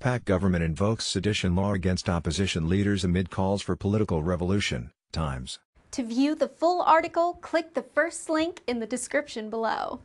Pak government invokes sedition law against opposition leaders amid calls for political revolution. Times. To view the full article, click the first link in the description below.